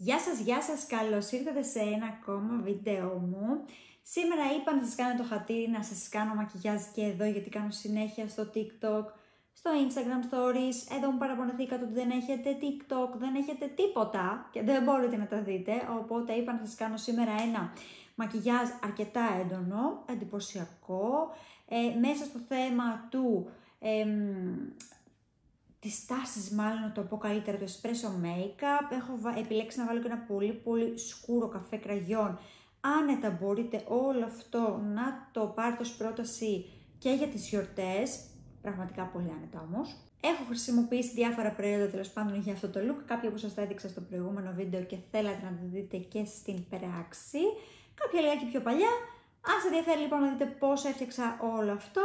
Γεια σας, καλώς ήρθατε σε ένα ακόμα βίντεο μου. Σήμερα είπα να σας κάνω το χατήρι, να σας κάνω μακιγιάζ και εδώ, γιατί κάνω συνέχεια στο TikTok, στο Instagram Stories. Εδώ μου παραπονεθήκατε ότι δεν έχετε TikTok, δεν έχετε τίποτα και δεν μπορείτε να τα δείτε. Οπότε είπα να σας κάνω σήμερα ένα μακιγιάζ αρκετά έντονο, εντυπωσιακό, μέσα στο θέμα του... τις τάσεις, μάλλον να το πω καλύτερα, το espresso makeup. Έχω επιλέξει να βάλω και ένα πολύ σκούρο καφέ κραγιόν. Άνετα μπορείτε όλο αυτό να το πάρετε ως πρόταση και για τις γιορτές. Πραγματικά πολύ άνετα όμως. Έχω χρησιμοποιήσει διάφορα προϊόντα τέλος πάντων για αυτό το look. Κάποια που σας τα έδειξα στο προηγούμενο βίντεο και θέλατε να το δείτε και στην πράξη. Κάποια λιγάκι πιο παλιά. Αν σας ενδιαφέρει λοιπόν να δείτε πώς έφτιαξα όλο αυτό,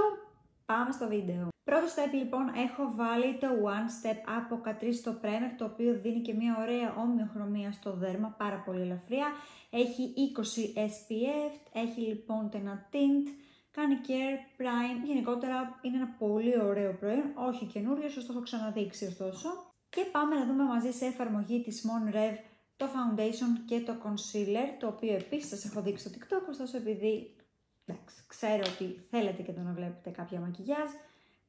πάμε στο βίντεο. Πρώτο step λοιπόν έχω βάλει το One Step από Catrice στο primer, το οποίο δίνει και μια ωραία ομοιοχρωμία στο δέρμα, πάρα πολύ ελαφριά. Έχει 20 SPF, έχει λοιπόν ένα tint, κάνει care, prime, γενικότερα είναι ένα πολύ ωραίο προϊόν, όχι καινούριο, σας το έχω ξαναδείξει ωστόσο. Και πάμε να δούμε μαζί σε εφαρμογή της Mon Reve το foundation και το concealer, το οποίο επίσης σας έχω δείξει στο TikTok, ωστόσο επειδή εντάξει, ξέρω ότι θέλετε και το να βλέπετε κάποια μακιγιάζ,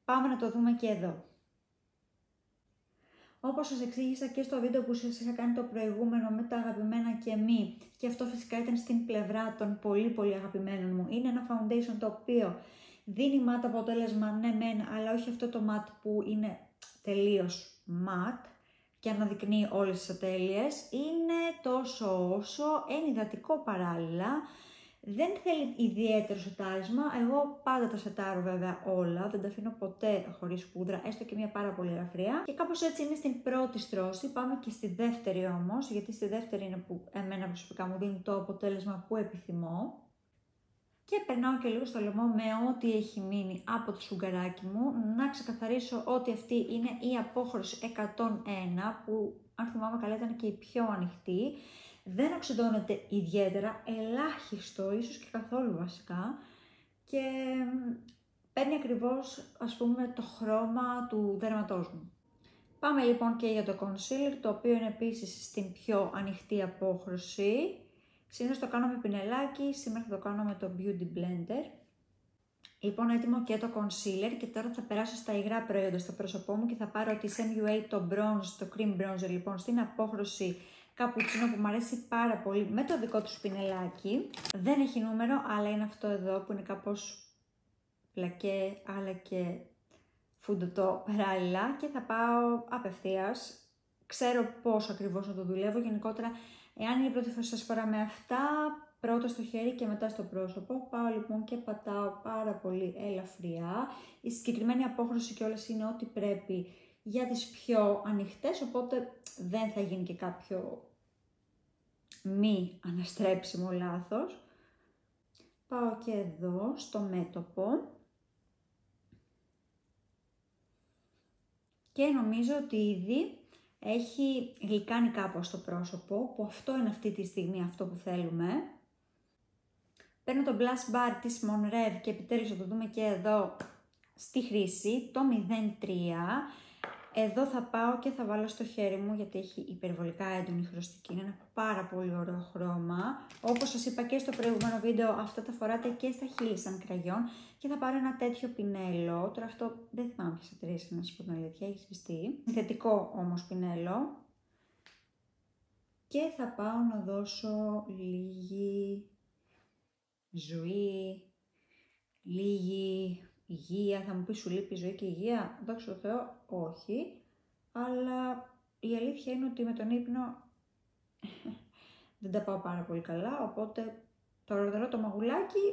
πάμε να το δούμε και εδώ. Όπως σας εξήγησα και στο βίντεο που σας είχα κάνει το προηγούμενο με τα αγαπημένα και μη, και αυτό φυσικά ήταν στην πλευρά των πολύ αγαπημένων μου, είναι ένα foundation το οποίο δίνει μάτ αποτέλεσμα, ναι μεν, αλλά όχι αυτό το μάτ που είναι τελείως μάτ και αναδεικνύει όλες τις ατέλειες. Είναι τόσο όσο ενυδατικό παράλληλα. Δεν θέλει ιδιαίτερο σετάρισμα, εγώ πάντα τα σετάρω βέβαια όλα, δεν τα αφήνω ποτέ χωρίς πούδρα, έστω και μια πάρα πολύ ελαφριά. Και κάπως έτσι είναι στην πρώτη στρώση, πάμε και στη δεύτερη όμως, γιατί στη δεύτερη είναι που εμένα προσωπικά μου δίνει το αποτέλεσμα που επιθυμώ. Και περνάω και λίγο στο λαιμό με ό,τι έχει μείνει από το σουγκαράκι μου, να ξεκαθαρίσω ότι αυτή είναι η απόχρωση 101 που αν θυμάμαι καλά ήταν και η πιο ανοιχτή. Δεν οξυδώνεται ιδιαίτερα, ελάχιστο, ίσως και καθόλου βασικά, και παίρνει ακριβώς, ας πούμε, το χρώμα του δέρματός μου. Πάμε λοιπόν και για το concealer, το οποίο είναι επίσης στην πιο ανοιχτή απόχρωση. Συνήθως το κάνω με πινελάκι, σήμερα θα το κάνω με το Beauty Blender. Λοιπόν, έτοιμο και το concealer και τώρα θα περάσω στα υγρά προϊόντα στο πρόσωπό μου και θα πάρω τη MUA, το Bronze, το Cream Bronzer λοιπόν, στην απόχρωση καπουτσίνο που μου αρέσει πάρα πολύ, με το δικό του σπινελάκι. Δεν έχει νούμερο, αλλά είναι αυτό εδώ που είναι κάπως πλακέ, αλλά και φουντωτό παράλληλα. Και θα πάω απευθείας. Ξέρω πώς ακριβώς να το δουλεύω. Γενικότερα, εάν είναι η πρώτη φορά που σας φοράμε αυτά, πρώτα στο χέρι και μετά στο πρόσωπο. Πάω λοιπόν και πατάω πάρα πολύ ελαφριά. Η συγκεκριμένη απόχρωση κιόλας είναι ό,τι πρέπει για τις πιο ανοιχτές, οπότε δεν θα γίνει και κάποιο μη αναστρέψιμο λάθος. Πάω και εδώ στο μέτωπο. Και νομίζω ότι ήδη έχει γλυκάνει κάπως το πρόσωπο, που αυτό είναι αυτή τη στιγμή αυτό που θέλουμε. Παίρνω το Blast Bar της Mon Reve και επιτέλους θα το δούμε και εδώ στη χρήση, το 03. Εδώ θα πάω και θα βάλω στο χέρι μου, γιατί έχει υπερβολικά έντονη χρωστική, είναι ένα πάρα πολύ ωραίο χρώμα. Όπως σας είπα και στο προηγούμενο βίντεο, αυτά τα φοράτε και στα χείλη σαν κραγιόν, και θα πάρω ένα τέτοιο πινέλο, τώρα αυτό δεν θυμάμαι ποιες εταιρείες να σας πω την αλήθεια, έχει σβηστεί. Συνθετικό όμως πινέλο, και θα πάω να δώσω λίγη ζωή, λίγη... υγεία, θα μου πει σου λείπει η ζωή και η υγεία, δόξα τω Θεώ, όχι. Αλλά η αλήθεια είναι ότι με τον ύπνο δεν τα πάω πάρα πολύ καλά, οπότε το ροδερό το μαγουλάκι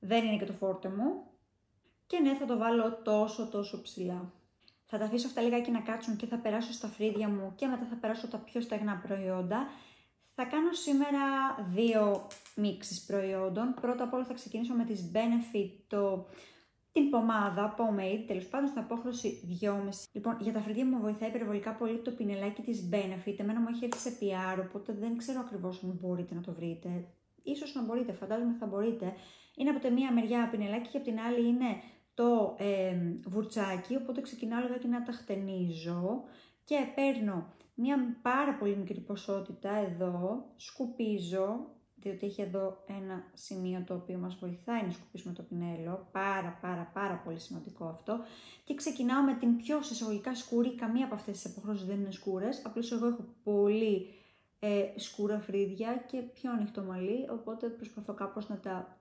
δεν είναι και το φόρτε μου. Και ναι, θα το βάλω τόσο ψηλά. Θα τα αφήσω αυτά λιγάκι να κάτσουν και θα περάσω στα φρύδια μου και μετά θα περάσω τα πιο στεγνά προϊόντα. Θα κάνω σήμερα δύο μίξεις προϊόντων. Πρώτα απ' όλα θα ξεκινήσω με τις Benefit, την πομάδα, pomade, τέλος πάντων, στην απόχρωση 2,5. Λοιπόν, για τα φρύδια μου βοηθάει υπερβολικά πολύ το πινελάκι της Benefit. Εμένα μου έχει έρθει σε PR, οπότε δεν ξέρω ακριβώς αν μπορείτε να το βρείτε. Ίσως να μπορείτε, φαντάζομαι θα μπορείτε. Είναι από τη μία μεριά πινελάκι και από την άλλη είναι το βουρτσάκι, οπότε ξεκινάω λιγάκι να τα χτενίζω. Και παίρνω μία πάρα πολύ μικρή ποσότητα εδώ, σκουπίζω, διότι έχει εδώ ένα σημείο το οποίο μας βοηθάει να σκουπίσουμε το πινέλο, πάρα πολύ σημαντικό αυτό, και ξεκινάω με την πιο εισαγωγικά σκούρη, καμία από αυτές τις αποχρώσεις δεν είναι σκούρες, απλώς εγώ έχω πολύ σκούρα φρύδια και πιο ανοιχτό μαλλί, οπότε προσπαθώ κάπως να τα,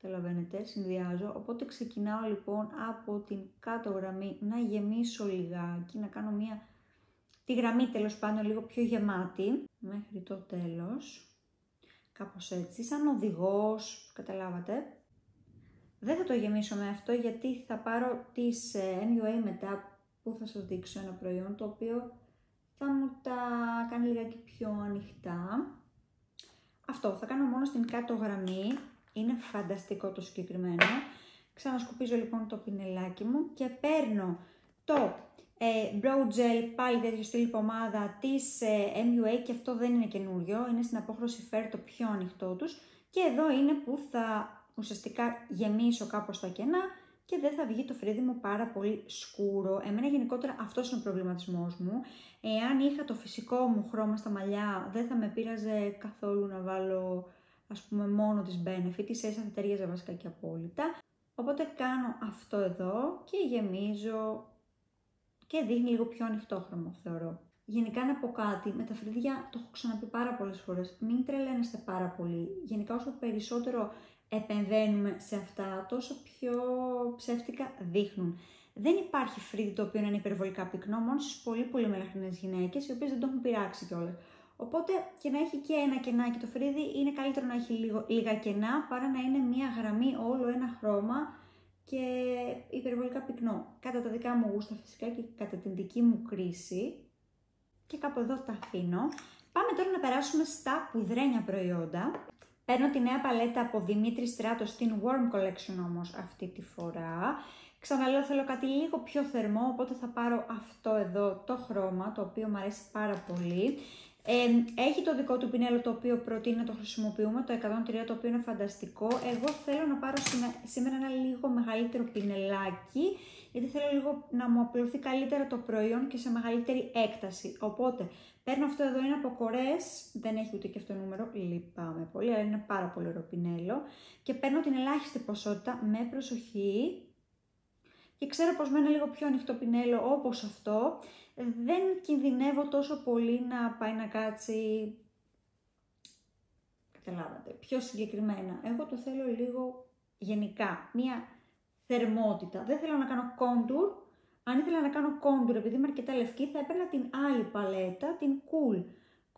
καταλαβαίνετε, συνδυάζω, οπότε ξεκινάω λοιπόν από την κάτω γραμμή να γεμίσω λιγάκι, να κάνω μία τη γραμμή τέλος πάντων λίγο πιο γεμάτη, μέχρι το τέλος. Κάπως έτσι, σαν οδηγός, καταλάβατε. Δεν θα το γεμίσω με αυτό γιατί θα πάρω τις MUA μετά που θα σας δείξω ένα προϊόν το οποίο θα μου τα κάνει λιγάκι πιο ανοιχτά. Αυτό θα κάνω μόνο στην κάτω γραμμή, είναι φανταστικό το συγκεκριμένο. Ξανασκουπίζω λοιπόν το πινελάκι μου και παίρνω το Brow Gel, πάλι τέτοιο στυλ πομάδα της MUA, και αυτό δεν είναι καινούριο, είναι στην απόχρωση Fair, το πιο ανοιχτό τους, και εδώ είναι που θα ουσιαστικά γεμίσω κάπως τα κενά και δεν θα βγει το φρύδι μου πάρα πολύ σκούρο. Εμένα γενικότερα αυτός είναι ο προβληματισμός μου. Εάν είχα το φυσικό μου χρώμα στα μαλλιά δεν θα με πείραζε καθόλου να βάλω ας πούμε μόνο τις Benefit, τις Essence θα ταιριάζα βασικά και απόλυτα. Οπότε κάνω αυτό εδώ και γεμίζω και δείχνει λίγο πιο ανοιχτόχρωμο, θεωρώ. Γενικά να πω κάτι, με τα φρύδια το έχω ξαναπεί πάρα πολλές φορές, μην τρελαίνεστε πάρα πολύ. Γενικά όσο περισσότερο επενδύουμε σε αυτά, τόσο πιο ψεύτικα δείχνουν. Δεν υπάρχει φρύδι το οποίο να είναι υπερβολικά πυκνό, μόνο στις πολύ μελαχρινές γυναίκες, οι οποίες δεν το έχουν πειράξει κιόλας. Οπότε και να έχει και ένα κενάκι το φρύδι, είναι καλύτερο να έχει λίγα κενά παρά να είναι μία γραμμή όλο ένα χρώμα και υπερβολικά πυκνό, κατά τα δικά μου γούστα φυσικά και κατά την δική μου κρίση. Και κάπου εδώ τα αφήνω. Πάμε τώρα να περάσουμε στα πουδρένια προϊόντα. Παίρνω τη νέα παλέτα από Δημήτρη Στράτος, στην Warm Collection όμως αυτή τη φορά. Ξαναλέω, θέλω κάτι λίγο πιο θερμό, οπότε θα πάρω αυτό εδώ το χρώμα, το οποίο μου αρέσει πάρα πολύ. Έχει το δικό του πινέλο το οποίο προτείνει να το χρησιμοποιούμε, το 103, το οποίο είναι φανταστικό. Εγώ θέλω να πάρω σήμερα ένα λίγο μεγαλύτερο πινελάκι, γιατί θέλω λίγο να μου απλωθεί καλύτερα το προϊόν και σε μεγαλύτερη έκταση. Οπότε παίρνω αυτό εδώ, είναι από Korres, δεν έχει ούτε και αυτό νούμερο, λυπάμαι πολύ, αλλά είναι πάρα πολύ ωραίο πινέλο. Και παίρνω την ελάχιστη ποσότητα με προσοχή. Και ξέρω πως με ένα λίγο πιο ανοιχτό πινέλο όπως αυτό δεν κινδυνεύω τόσο πολύ να πάει να κάτσει, καταλάβατε, πιο συγκεκριμένα. Εγώ το θέλω λίγο γενικά, μία θερμότητα. Δεν θέλω να κάνω κόντουρ. Αν ήθελα να κάνω κόντουρ, επειδή είμαι αρκετά λευκή, θα έπαιρνα την άλλη παλέτα, την Cool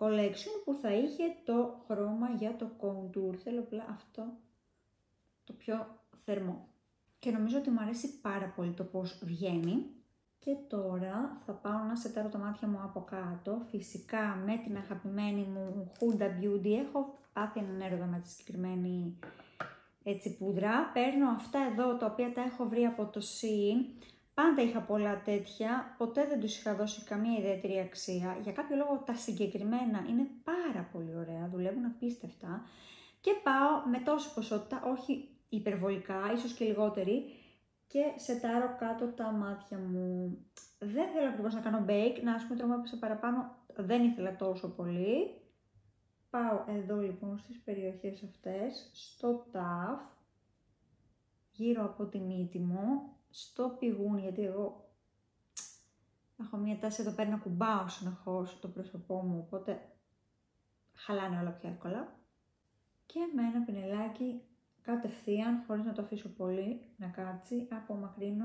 Collection, που θα είχε το χρώμα για το κόντουρ. Θέλω απλά αυτό το πιο θερμό. Και νομίζω ότι μου αρέσει πάρα πολύ το πώς βγαίνει. Και τώρα θα πάω να σετάρω τα μάτια μου από κάτω. Φυσικά με την αγαπημένη μου Huda Beauty. Έχω πάθει έναν έρωτα με τη συγκεκριμένη έτσι πούδρα. Παίρνω αυτά εδώ τα οποία τα έχω βρει από το SHEIN. Πάντα είχα πολλά τέτοια. Ποτέ δεν τους είχα δώσει καμία ιδιαίτερη αξία. Για κάποιο λόγο τα συγκεκριμένα είναι πάρα πολύ ωραία. Δουλεύουν απίστευτα. Και πάω με τόση ποσότητα, όχι υπερβολικά, ίσως και λιγότερη, και σετάρω κάτω τα μάτια μου. Δεν θέλω ακριβώς να κάνω bake, να ας πούμε τρομάπισα παραπάνω, δεν ήθελα τόσο πολύ. Πάω εδώ λοιπόν στις περιοχές αυτές, στο ταφ, γύρω από τη μύτη μου, στο πηγούνι, γιατί εγώ έχω μία τάση εδώ πέρα να κουμπάω συνεχώς το πρόσωπό μου, οπότε χαλάνε όλα πιο εύκολα. Και με ένα πινελάκι κατευθείαν, χωρίς να το αφήσω πολύ να κάτσει, απομακρύνω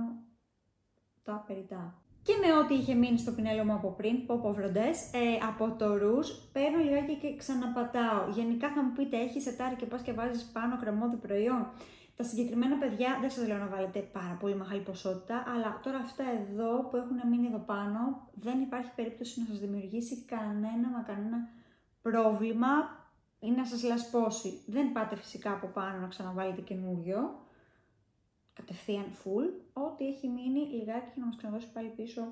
τα περιτά. Και με ό,τι είχε μείνει στο πινέλο μου από πριν, ποποβροντές, από το ρούζ, παίρνω λιγάκι και ξαναπατάω. Γενικά θα μου πείτε, έχει σετάρει και πας και βάζεις πάνω κρεμόδι προϊόν. Τα συγκεκριμένα, παιδιά, δεν σας λέω να βάλετε πάρα πολύ μεγάλη ποσότητα, αλλά τώρα αυτά εδώ που έχουν μείνει εδώ πάνω, δεν υπάρχει περίπτωση να σας δημιουργήσει κανένα πρόβλημα ή να σας λασπώσει. Δεν πάτε φυσικά από πάνω να ξαναβάλετε καινούριο, κατευθείαν full. Ό,τι έχει μείνει λιγάκι και να μας ξαναδώσει πάλι πίσω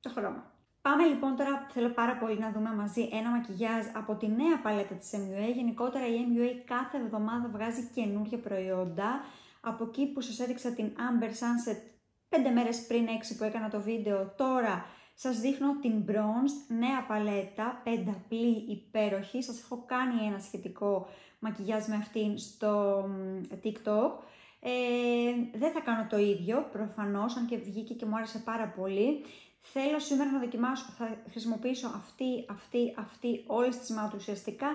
το χρώμα. Πάμε λοιπόν τώρα, θέλω πάρα πολύ να δούμε μαζί ένα μακιγιάζ από τη νέα παλέτα της MUA. Γενικότερα η MUA κάθε εβδομάδα βγάζει καινούργια προϊόντα. Από εκεί που σας έδειξα την Amber Sunset 5 μέρες πριν 6 που έκανα το βίντεο, τώρα Σας δείχνω την Bronze, νέα παλέτα, πενταπλή υπέροχη. Σας έχω κάνει ένα σχετικό μακιγιάζ με αυτήν στο TikTok. Δεν θα κάνω το ίδιο, προφανώς, αν και βγήκε και μου άρεσε πάρα πολύ. Θέλω σήμερα να δοκιμάσω, θα χρησιμοποιήσω αυτή, όλες τις μάτ ουσιαστικά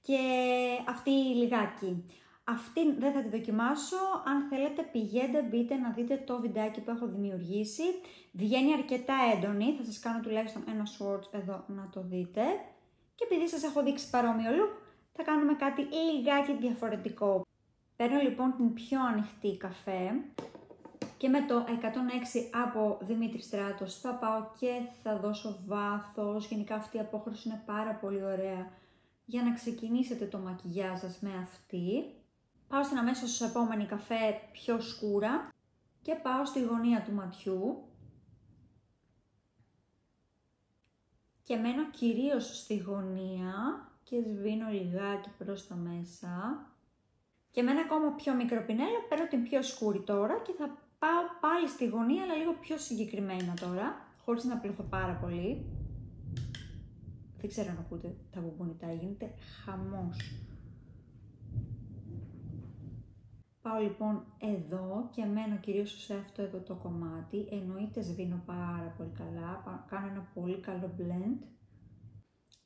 και αυτή λιγάκι. Αυτή δεν θα τη δοκιμάσω, αν θέλετε πηγαίνετε, μπείτε να δείτε το βιντεάκι που έχω δημιουργήσει. Βγαίνει αρκετά έντονη, θα σας κάνω τουλάχιστον ένα swatch εδώ να το δείτε. Και επειδή σας έχω δείξει παρόμοιο look, θα κάνουμε κάτι λιγάκι διαφορετικό. Παίρνω λοιπόν την πιο ανοιχτή καφέ και με το 106 από Δημήτρη Στράτος θα πάω και θα δώσω βάθος. Γενικά αυτή η απόχρωση είναι πάρα πολύ ωραία για να ξεκινήσετε το μακιγιάζ σας με αυτή. Πάω στην αμέσως επόμενη καφέ πιο σκούρα και πάω στη γωνία του ματιού. Και μένω κυρίως στη γωνία και σβήνω λιγάκι προς τα μέσα. Και με ένα ακόμα πιο μικρό πινέλο παίρνω την πιο σκούρη τώρα και θα πάω πάλι στη γωνία, αλλά λίγο πιο συγκεκριμένα τώρα, χωρίς να πλωθώ πάρα πολύ. Δεν ξέρω αν ακούτε τα μπουμπουνιτά, γίνεται χαμός. Πάω λοιπόν εδώ και μένω κυρίως σε αυτό εδώ το κομμάτι, εννοείται σβήνω πάρα πολύ καλά, κάνω ένα πολύ καλό blend.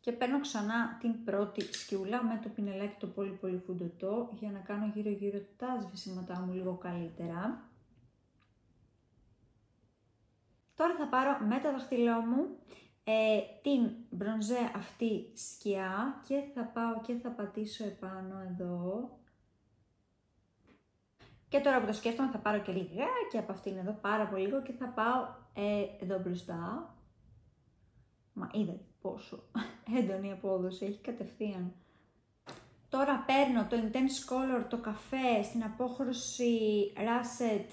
Και παίρνω ξανά την πρώτη σκιούλα με το πινελάκι το πολύ πολύ φουντωτό για να κάνω γύρω γύρω τα σβησίματά μου λίγο καλύτερα. Τώρα θα πάρω με το δαχτυλό μου την μπρονζέ αυτή σκιά και θα πάω και θα πατήσω επάνω εδώ. Και τώρα που το σκέφτομαι θα πάρω και λιγάκι από αυτήν εδώ, πάρα πολύ λίγο, και θα πάω εδώ μπροστά. Μα είδατε πόσο έντονη απόδοση έχει κατευθείαν. Τώρα παίρνω το Intense Color, το καφέ, στην απόχρωση Russet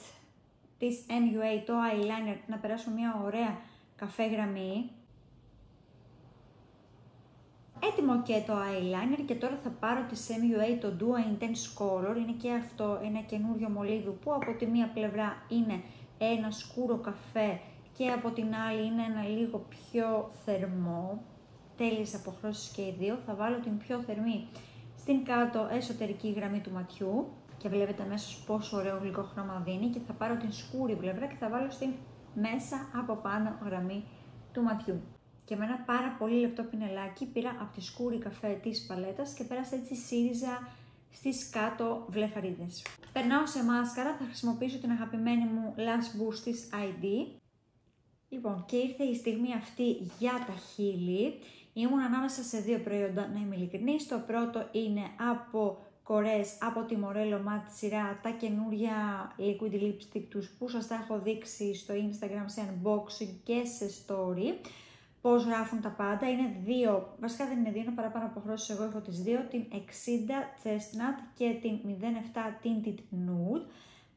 της MUA, το eyeliner, να περάσω μια ωραία καφέ γραμμή. Έτοιμο και το eyeliner και τώρα θα πάρω της MUA το Duo Intense Color. Είναι και αυτό ένα καινούριο μολύβι που από τη μία πλευρά είναι ένα σκούρο καφέ και από την άλλη είναι ένα λίγο πιο θερμό. Τέλειες αποχρώσεις και οι δύο. Θα βάλω την πιο θερμή στην κάτω εσωτερική γραμμή του ματιού και βλέπετε αμέσως πόσο ωραίο γλυκό χρώμα δίνει, και θα πάρω την σκούρη πλευρά και θα βάλω στην μέσα από πάνω γραμμή του ματιού. Και με ένα πάρα πολύ λεπτό πινελάκι πήρα από τη σκούρη καφέ της παλέτας και πέρασα έτσι σύριζα στις κάτω βλεφαρίδες. Περνάω σε μάσκαρα, θα χρησιμοποιήσω την αγαπημένη μου Last Boost της ID. Λοιπόν, και ήρθε η στιγμή αυτή για τα χείλη. Ήμουν ανάμεσα σε δύο προϊόντα, να είμαι ειλικρινής. Το πρώτο είναι από Korres, από τη Morello Matte σειρά, τα καινούρια liquid lipstick τους που σας τα έχω δείξει στο Instagram σε unboxing και σε story. Πώς γράφουν τα πάντα. Είναι δύο, βασικά δεν είναι δύο, είναι παραπάνω αποχρώσεις. Εγώ έχω τις δύο, την 60 Chestnut και την 07 Tinted Nude.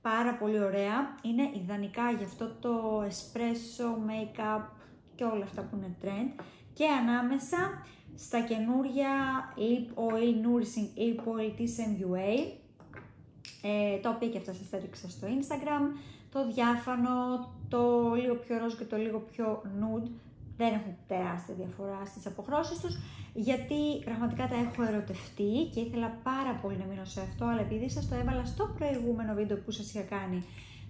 Πάρα πολύ ωραία, είναι ιδανικά για αυτό το espresso makeup και όλα αυτά που είναι trend. Και ανάμεσα στα καινούρια lip oil, nourishing lip oil της MUA, τα οποία και αυτά σας τα έδειξα στο Instagram. Το διάφανο, το λίγο πιο ροζ και το λίγο πιο nude δεν έχουν τεράστια διαφορά στις αποχρώσεις τους, γιατί πραγματικά τα έχω ερωτευτεί και ήθελα πάρα πολύ να μείνω σε αυτό, αλλά επειδή σας το έβαλα στο προηγούμενο βίντεο που σας είχα κάνει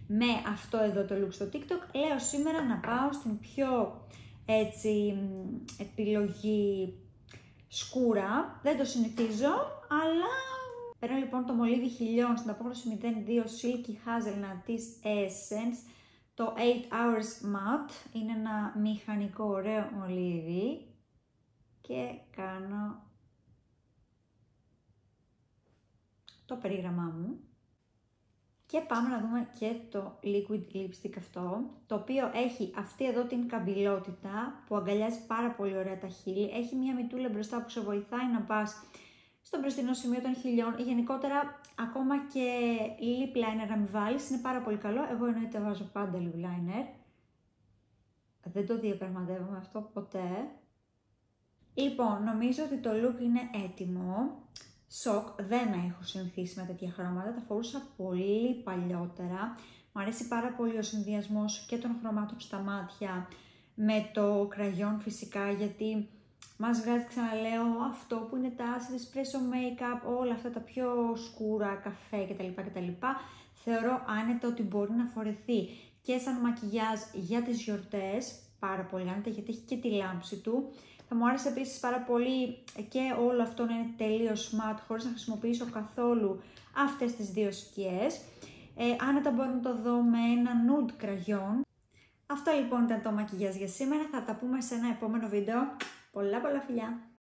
με αυτό εδώ το look στο TikTok, λέω σήμερα να πάω στην πιο έτσι επιλογή σκούρα. Δεν το συνηθίζω, αλλά παίρνω λοιπόν το μολύβι χιλιών στην απόχρωση 02 Silky Hazelna της Essence. Το 8 Hours Matte είναι ένα μηχανικό ωραίο μολύβι και κάνω το περίγραμμά μου. Και πάμε να δούμε και το liquid lipstick αυτό, το οποίο έχει αυτή εδώ την καμπυλότητα που αγκαλιάζει πάρα πολύ ωραία τα χείλη. Έχει μια μυτούλα μπροστά που σε βοηθάει να πας στο μπροστινό σημείο των χιλιών, γενικότερα ακόμα και lip liner να μην βάλεις, είναι πάρα πολύ καλό. Εγώ εννοείται βάζω πάντα lip liner. Δεν το διαπραγματεύομαι αυτό ποτέ. Λοιπόν, νομίζω ότι το look είναι έτοιμο. Σοκ, δεν με έχω συνηθίσει με τέτοια χρώματα, τα φορούσα πολύ παλιότερα. Μου αρέσει πάρα πολύ ο συνδυασμός και των χρωμάτων στα μάτια με το κραγιόν φυσικά, γιατί μας βγάζει, ξαναλέω, αυτό που είναι τα acid espresso makeup, όλα αυτά τα πιο σκούρα, καφέ κτλ. Θεωρώ άνετα ότι μπορεί να φορεθεί και σαν μακιγιάζ για τις γιορτές, πάρα πολύ άνετα, γιατί έχει και τη λάμψη του. Θα μου άρεσε επίσης πάρα πολύ και όλο αυτό να είναι τελείως matte, χωρίς να χρησιμοποιήσω καθόλου αυτές τις δύο σκιές. Άνετα μπορώ να το δω με ένα nude κραγιόν. Αυτό λοιπόν ήταν το μακιγιάζ για σήμερα, θα τα πούμε σε ένα επόμενο βίντεο. Πολλά πολλά φιλιά!